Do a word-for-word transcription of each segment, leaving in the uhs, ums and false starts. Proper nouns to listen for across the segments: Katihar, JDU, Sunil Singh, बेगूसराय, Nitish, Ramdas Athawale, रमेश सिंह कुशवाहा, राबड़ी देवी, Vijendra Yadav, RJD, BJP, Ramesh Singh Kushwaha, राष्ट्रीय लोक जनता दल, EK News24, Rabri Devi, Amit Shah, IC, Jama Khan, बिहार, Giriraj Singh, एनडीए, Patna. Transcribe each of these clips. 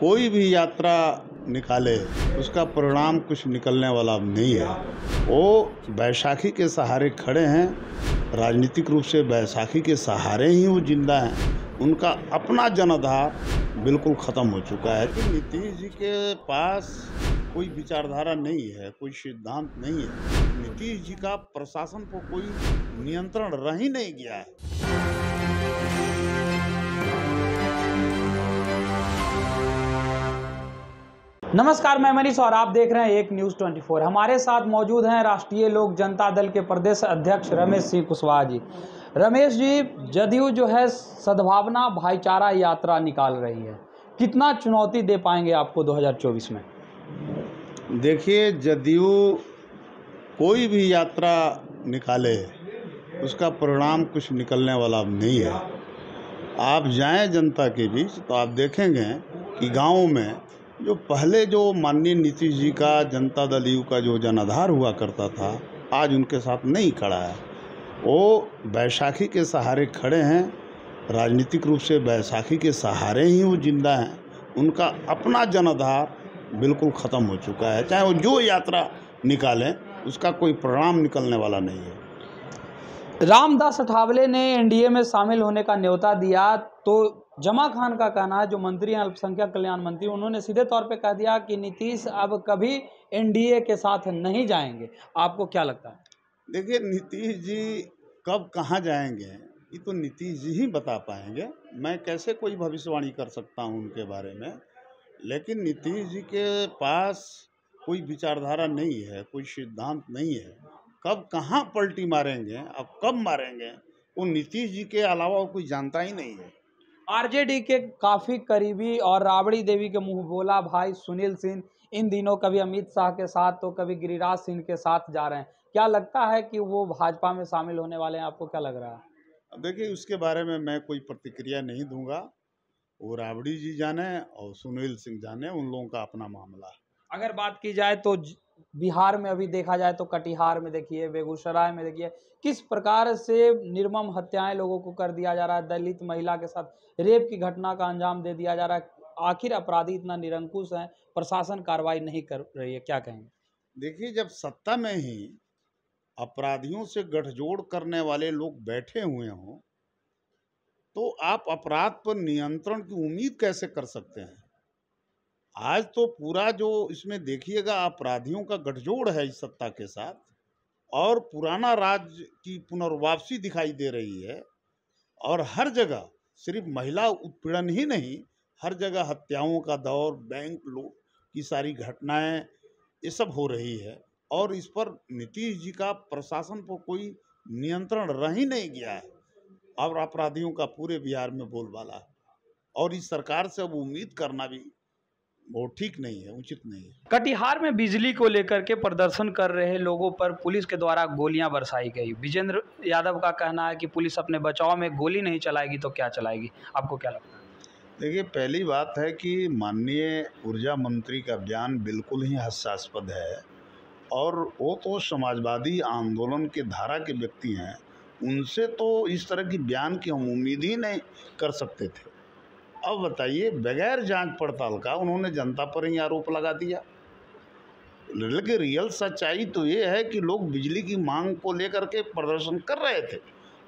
कोई भी यात्रा निकाले उसका परिणाम कुछ निकलने वाला नहीं है। वो बैसाखी के सहारे खड़े हैं, राजनीतिक रूप से बैसाखी के सहारे ही वो जिंदा हैं। उनका अपना जनाधार बिल्कुल ख़त्म हो चुका है। कि नीतीश जी के पास कोई विचारधारा नहीं है, कोई सिद्धांत नहीं है। नीतीश जी का प्रशासन पर कोई नियंत्रण रह ही नहीं गया है। नमस्कार, मैं मनीष और आप देख रहे हैं एक न्यूज़ चौबीस। हमारे साथ मौजूद हैं राष्ट्रीय लोक जनता दल के प्रदेश अध्यक्ष रमेश सिंह कुशवाहा जी। रमेश जी, जदयू जो है सद्भावना भाईचारा यात्रा निकाल रही है, कितना चुनौती दे पाएंगे आपको दो हज़ार चौबीस में? देखिए, जदयू कोई भी यात्रा निकाले उसका परिणाम कुछ निकलने वाला नहीं है। आप जाएँ जनता के बीच तो आप देखेंगे कि गाँव में जो पहले जो माननीय नीतीश जी का जनता दल यू का जो जनाधार हुआ करता था, आज उनके साथ नहीं खड़ा है। वो बैसाखी के सहारे खड़े हैं, राजनीतिक रूप से बैसाखी के सहारे ही वो जिंदा हैं। उनका अपना जनाधार बिल्कुल ख़त्म हो चुका है। चाहे वो जो यात्रा निकालें उसका कोई परिणाम निकलने वाला नहीं है। रामदास अठावले ने एनडीए में शामिल होने का न्योता दिया तो जमा खान का कहना है, जो मंत्री हैं अल्पसंख्यक कल्याण मंत्री, उन्होंने सीधे तौर पे कह दिया कि नीतीश अब कभी एनडीए के साथ नहीं जाएंगे। आपको क्या लगता है? देखिए, नीतीश जी कब कहाँ जाएंगे ये तो नीतीश जी ही बता पाएंगे। मैं कैसे कोई भविष्यवाणी कर सकता हूँ उनके बारे में। लेकिन नीतीश जी के पास कोई विचारधारा नहीं है, कोई सिद्धांत नहीं है। कब कहाँ पलटी मारेंगे, अब कब मारेंगे, वो नीतीश जी के अलावा कोई जानता ही नहीं है। आरजेडी के काफ़ी करीबी और राबड़ी देवी के मुँह बोला भाई सुनील सिंह इन दिनों कभी अमित शाह के साथ तो कभी गिरिराज सिंह के साथ जा रहे हैं। क्या लगता है कि वो भाजपा में शामिल होने वाले हैं? आपको क्या लग रहा है? देखिए, उसके बारे में मैं कोई प्रतिक्रिया नहीं दूंगा। वो राबड़ी जी जाने और सुनील सिंह जाने, उन लोगों का अपना मामला। अगर बात की जाए तो बिहार में अभी देखा जाए तो कटिहार में देखिए, बेगूसराय में देखिए, किस प्रकार से निर्मम हत्याएं लोगों को कर दिया जा रहा है। दलित महिला के साथ रेप की घटना का अंजाम दे दिया जा रहा है। आखिर अपराधी इतना निरंकुश हैं, प्रशासन कार्रवाई नहीं कर रही है, क्या कहेंगे? देखिए, जब सत्ता में ही अपराधियों से गठजोड़ करने वाले लोग बैठे हुए हों तो आप अपराध पर नियंत्रण की उम्मीद कैसे कर सकते हैं? आज तो पूरा जो इसमें देखिएगा अपराधियों का गठजोड़ है इस सत्ता के साथ, और पुराना राज की पुनर्वापसी दिखाई दे रही है। और हर जगह सिर्फ महिला उत्पीड़न ही नहीं, हर जगह हत्याओं का दौर, बैंक लूट की सारी घटनाएं, ये सब हो रही है। और इस पर नीतीश जी का प्रशासन पर कोई नियंत्रण रह ही नहीं गया है। और अपराधियों का पूरे बिहार में बोलबाला, और इस सरकार से अब उम्मीद करना भी वो ठीक नहीं है, उचित नहीं है। कटिहार में बिजली को लेकर के प्रदर्शन कर रहे लोगों पर पुलिस के द्वारा गोलियां बरसाई गई। विजेंद्र यादव का कहना है कि पुलिस अपने बचाव में गोली नहीं चलाएगी तो क्या चलाएगी। आपको क्या लगता है? देखिए, पहली बात है कि माननीय ऊर्जा मंत्री का बयान बिल्कुल ही हास्यास्पद है। और वो तो समाजवादी आंदोलन के धारा के व्यक्ति हैं, उनसे तो इस तरह की बयान की हम उम्मीद ही नहीं कर सकते थे। अब बताइए, बगैर जांच पड़ताल का उन्होंने जनता पर ही आरोप लगा दिया। लेकिन रियल सच्चाई तो ये है कि लोग बिजली की मांग को लेकर के प्रदर्शन कर रहे थे।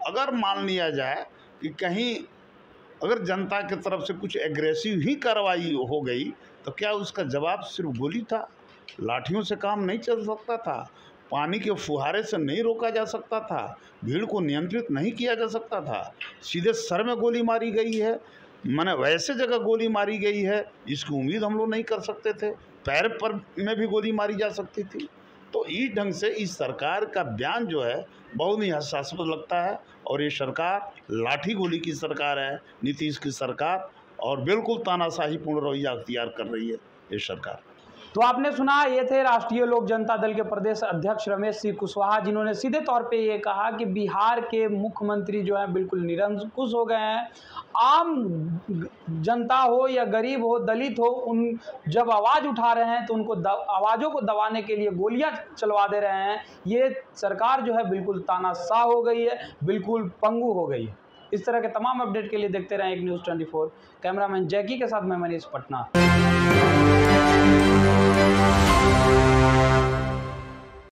अगर मान लिया जाए कि कहीं अगर जनता की तरफ से कुछ एग्रेसिव ही कार्रवाई हो गई तो क्या उसका जवाब सिर्फ गोली था? लाठियों से काम नहीं चल सकता था, पानी के फुहारे से नहीं रोका जा सकता था, भीड़ को नियंत्रित नहीं किया जा सकता था। सीधे सर में गोली मारी गई है, मैंने वैसे जगह गोली मारी गई है, इसकी उम्मीद हम लोग नहीं कर सकते थे। पैर पर में भी गोली मारी जा सकती थी। तो इस ढंग से इस सरकार का बयान जो है बहुत ही हास्यास्पद लगता है। और ये सरकार लाठी गोली की सरकार है, नीतीश की सरकार, और बिल्कुल तानाशाही पूर्ण रवैया अख्तियार कर रही है ये सरकार। तो आपने सुना, ये थे राष्ट्रीय लोक जनता दल के प्रदेश अध्यक्ष रमेश सिंह कुशवाहा, जिन्होंने सीधे तौर पे ये कहा कि बिहार के मुख्यमंत्री जो हैं बिल्कुल निरंकुश हो गए हैं। आम जनता हो या गरीब हो, दलित हो, उन जब आवाज़ उठा रहे हैं तो उनको आवाज़ों को दबाने के लिए गोलियां चलवा दे रहे हैं। ये सरकार जो है बिल्कुल तानाशाह हो गई है, बिल्कुल पंगु हो गई है। इस तरह के तमाम अपडेट के लिए देखते रहें एक न्यूज़ चौबीस। कैमरामैन जैकी के साथ मैं मनीष, पटना।